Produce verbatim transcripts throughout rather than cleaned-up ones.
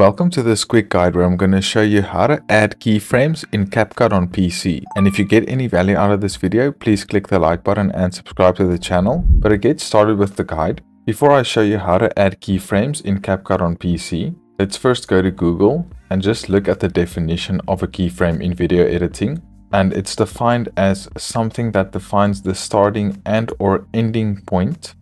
Welcome to this quick guide where I'm going to show you how to add keyframes in CapCut on P C. And if you get any value out of this video, please click the like button and subscribe to the channel. But to get started with the guide, before I show you how to add keyframes in CapCut on P C, let's first go to Google and just look at the definition of a keyframe in video editing. And it's defined as something that defines the starting and or ending point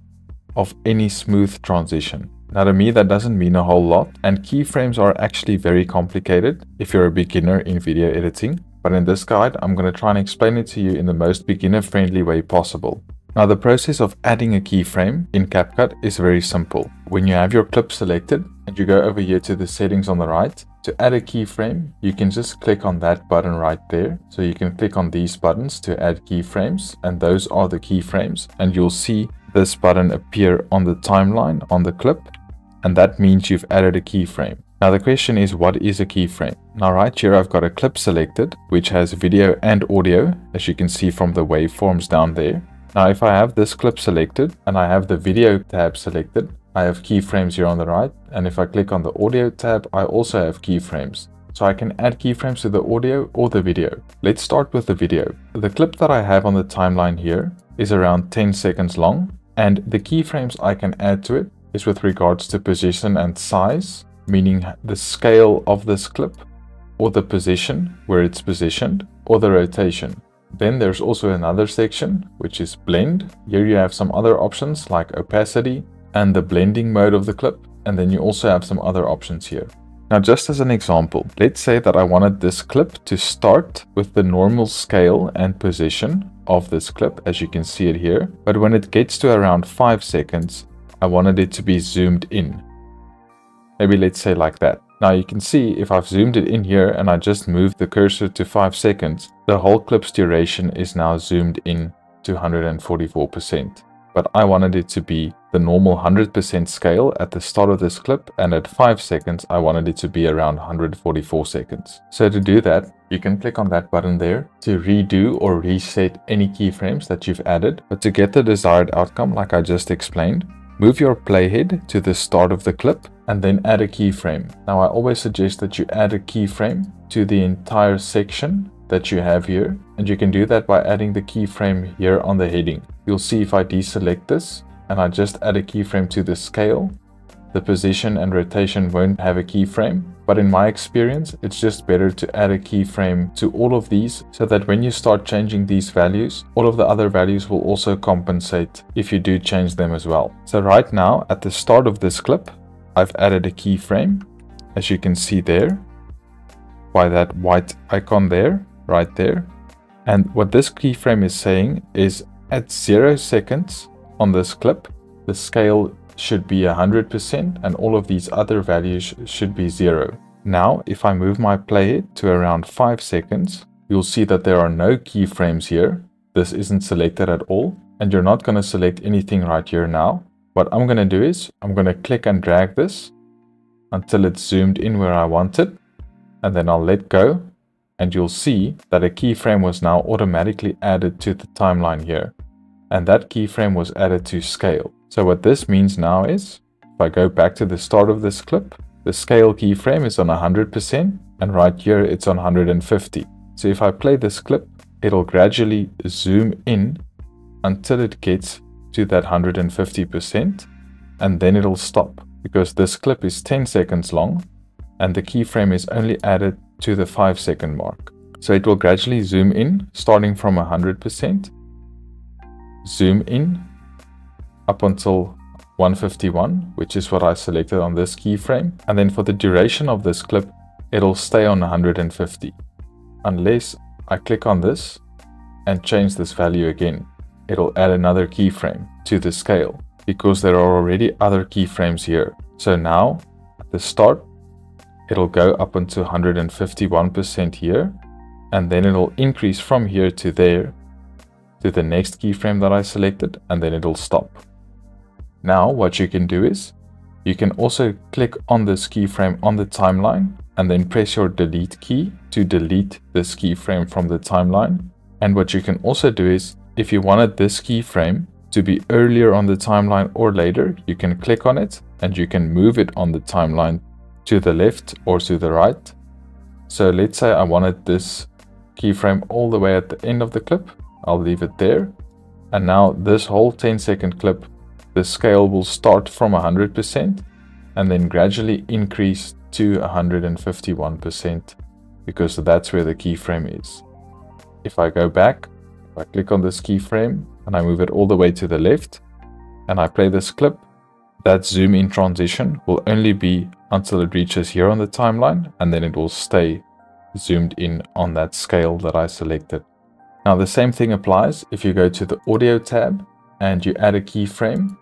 of any smooth transition. Now, to me, that doesn't mean a whole lot, and keyframes are actually very complicated if you're a beginner in video editing. But in this guide, I'm going to try and explain it to you in the most beginner-friendly way possible. Now, the process of adding a keyframe in CapCut is very simple. When you have your clip selected and you go over here to the settings on the right, to add a keyframe, you can just click on that button right there. So you can click on these buttons to add keyframes, and those are the keyframes, and you'll see this button appear on the timeline on the clip. And that means you've added a keyframe. Now the question is, what is a keyframe? Now right here I've got a clip selected, which has video and audio, as you can see from the waveforms down there. Now if I have this clip selected and I have the video tab selected, I have keyframes here on the right. And if I click on the audio tab, I also have keyframes. So I can add keyframes to the audio or the video. Let's start with the video. The clip that I have on the timeline here is around ten seconds long, and the keyframes I can add to it is with regards to position and size, meaning the scale of this clip, or the position where it's positioned, or the rotation. Then there's also another section, which is blend. Here you have some other options like opacity and the blending mode of the clip. And then you also have some other options here. Now, just as an example, let's say that I wanted this clip to start with the normal scale and position of this clip, as you can see it here. But when it gets to around five seconds, I wanted it to be zoomed in. Maybe let's say like that. Now you can see if I've zoomed it in here and I just moved the cursor to five seconds, the whole clip's duration is now zoomed in to one hundred forty-four percent. But I wanted it to be the normal one hundred percent scale at the start of this clip, and at five seconds I wanted it to be around one hundred forty-four seconds. So to do that, you can click on that button there to redo or reset any keyframes that you've added. But to get the desired outcome, like I just explained, move your playhead to the start of the clip and then add a keyframe. Now I always suggest that you add a keyframe to the entire section that you have here, and you can do that by adding the keyframe here on the heading. You'll see if I deselect this and I just add a keyframe to the scale, the position and rotation won't have a keyframe. But in my experience, it's just better to add a keyframe to all of these so that when you start changing these values, all of the other values will also compensate if you do change them as well. So right now at the start of this clip, I've added a keyframe, as you can see there by that white icon there, right there. And what this keyframe is saying is at zero seconds on this clip, the scale should be one hundred percent and all of these other values should be zero. Now, if I move my playhead to around five seconds, you'll see that there are no keyframes here. This isn't selected at all, and you're not going to select anything right here now. What I'm going to do is I'm going to click and drag this until it's zoomed in where I want it, and then I'll let go, and you'll see that a keyframe was now automatically added to the timeline here, and that keyframe was added to scale. So what this means now is, if I go back to the start of this clip, the scale keyframe is on one hundred percent, and right here it's on one hundred fifty. So if I play this clip, it'll gradually zoom in until it gets to that one hundred fifty percent, and then it'll stop, because this clip is ten seconds long and the keyframe is only added to the five second mark. So it will gradually zoom in, starting from one hundred percent, zoom in up until one fifty-one, which is what I selected on this keyframe. And then for the duration of this clip, it'll stay on one hundred fifty. Unless I click on this and change this value again, it'll add another keyframe to the scale, because there are already other keyframes here. So now at the start, it'll go up until one hundred fifty-one percent here, and then it'll increase from here to there to the next keyframe that I selected, and then it'll stop. Now what you can do is you can also click on this keyframe on the timeline and then press your delete key to delete this keyframe from the timeline. And what you can also do is, if you wanted this keyframe to be earlier on the timeline or later, you can click on it and you can move it on the timeline to the left or to the right. So let's say I wanted this keyframe all the way at the end of the clip. I'll leave it there. And now this whole ten second clip, the scale will start from one hundred percent and then gradually increase to one hundred fifty-one percent because that's where the keyframe is. If I go back, if I click on this keyframe and I move it all the way to the left and I play this clip, that zoom in transition will only be until it reaches here on the timeline, and then it will stay zoomed in on that scale that I selected. Now the same thing applies if you go to the audio tab and you add a keyframe.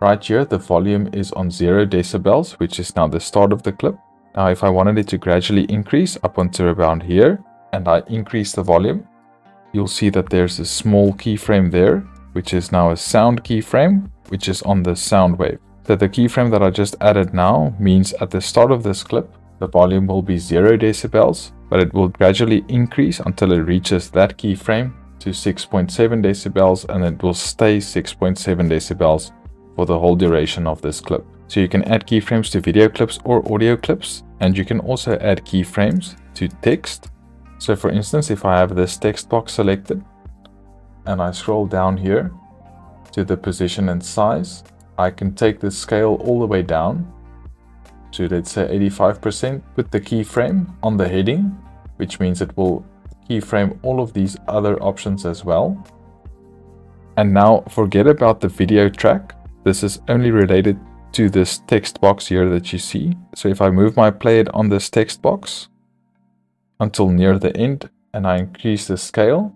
Right here the volume is on zero decibels, which is now the start of the clip. Now if I wanted it to gradually increase up until around here and I increase the volume, you'll see that there's a small keyframe there, which is now a sound keyframe, which is on the sound wave. So the keyframe that I just added now means at the start of this clip the volume will be zero decibels, but it will gradually increase until it reaches that keyframe to six point seven decibels, and it will stay six point seven decibels for the whole duration of this clip. So you can add keyframes to video clips or audio clips, and you can also add keyframes to text. So for instance, if I have this text box selected and I scroll down here to the position and size, I can take the scale all the way down to, let's say, eighty-five percent, put the keyframe on the heading, which means it will keyframe all of these other options as well. And now forget about the video track. This is only related to this text box here that you see. So if I move my playhead on this text box until near the end and I increase the scale,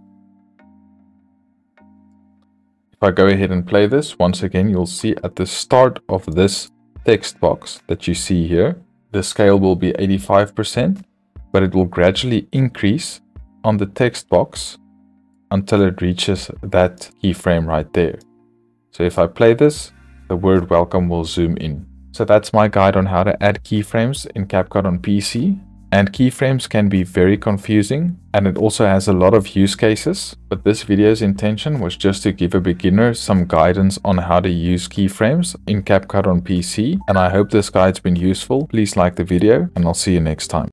if I go ahead and play this, once again you'll see at the start of this text box that you see here, the scale will be eighty-five percent, but it will gradually increase on the text box until it reaches that keyframe right there. So if I play this, the word welcome will zoom in. So that's my guide on how to add keyframes in CapCut on P C. And keyframes can be very confusing, and it also has a lot of use cases, but this video's intention was just to give a beginner some guidance on how to use keyframes in CapCut on P C, and I hope this guide's been useful. Please like the video, and I'll see you next time.